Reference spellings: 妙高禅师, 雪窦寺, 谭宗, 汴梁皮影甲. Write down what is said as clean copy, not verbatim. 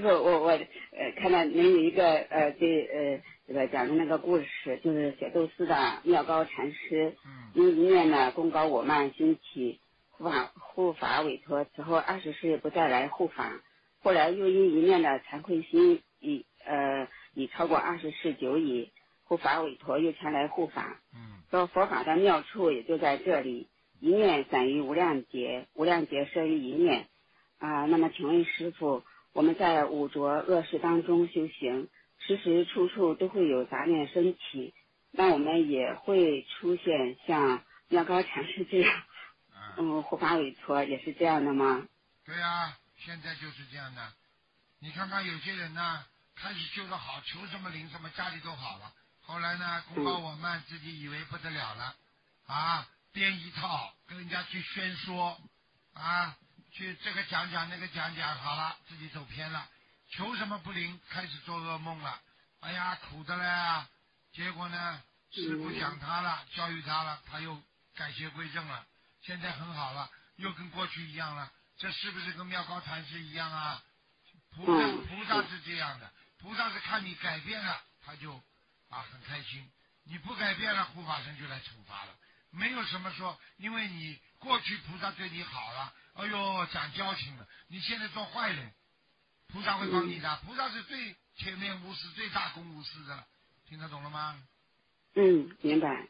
师傅，我看到您有一个这个讲的那个故事，就是雪窦寺的妙高禅师，因一念呢功高我慢兴起，护法委托，此后20世不再来护法，后来又因一念的惭愧心已超过20世久矣，护法委托又前来护法。说佛法的妙处也就在这里，一念散于无量劫，无量劫摄于一念。那么请问师父，我们在五浊恶世当中修行，时时处处都会有杂念升起，那我们也会出现像妙高禅师这样，护法委托也是这样的吗？对啊，现在就是这样的。你看看有些人呢，开始修得好，求什么灵什么，家里都好了，后来呢功高我慢，自己以为不得了了啊，编一套跟人家去宣说啊，去这个讲讲那个讲讲，好了自己走偏了，求什么不灵，开始做噩梦了，哎呀苦的嘞啊！结果呢师父讲他了，教育他了，他又改邪归正了，现在很好了，又跟过去一样了，这是不是跟妙高禅师一样啊？菩萨是这样的，菩萨是看你改变了他就很开心，你不改变了护法神就来惩罚了，没有什么说因为你过去菩萨对你好了，哎呦讲交情了，你现在做坏人，菩萨会帮你的，菩萨是最全面无私最大公无私的了，听得懂了吗？明白。